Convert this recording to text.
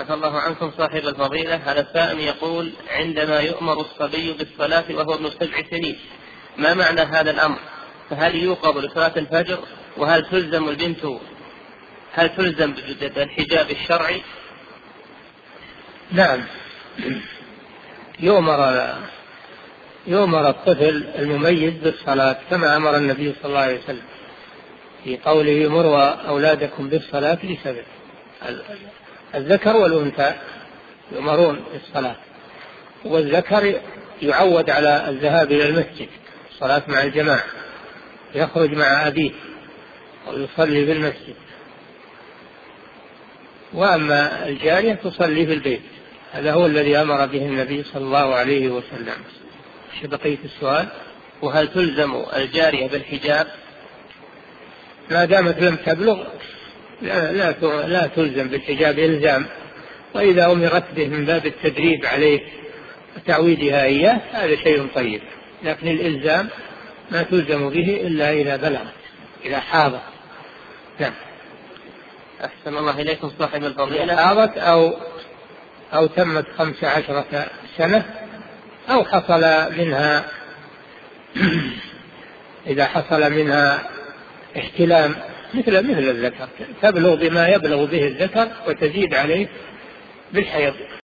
عفى الله عنكم صاحب الفضيلة، هذا السائل يقول: عندما يؤمر الصبي بالصلاة وهو ابن 7 سنين، ما معنى هذا الأمر؟ فهل يوقظ لصلاة الفجر؟ وهل تلزم البنت بالحجاب الشرعي؟ نعم، يؤمر الطفل المميز بالصلاة كما أمر النبي صلى الله عليه وسلم في قوله: مروا أولادكم بالصلاة لسبع. الذكر والأنثى يؤمرون بالصلاة، والذكر يعود على الذهاب إلى المسجد، الصلاة مع الجماعة، يخرج مع أبيه ويصلي بالمسجد. وأما الجارية تصلي في البيت. هذا هو الذي أمر به النبي صلى الله عليه وسلم. بقية السؤال: وهل تلزم الجارية بالحجاب؟ ما دامت لم تبلغ لا تلزم بالحجاب إلزام، وإذا أمرت به من باب التدريب عليه وتعويدها إياه هذا شيء طيب، لكن الإلزام ما تلزم به إلا إذا بلغت، إذا حاضت. نعم. أحسن الله إليكم صاحب الفضيلة. حاضت أو تمت 15 سنة، أو حصل منها إذا حصل منها احتلام مثل الذكر، تبلغ بما يبلغ به الذكر وتزيد عليه بالحيض.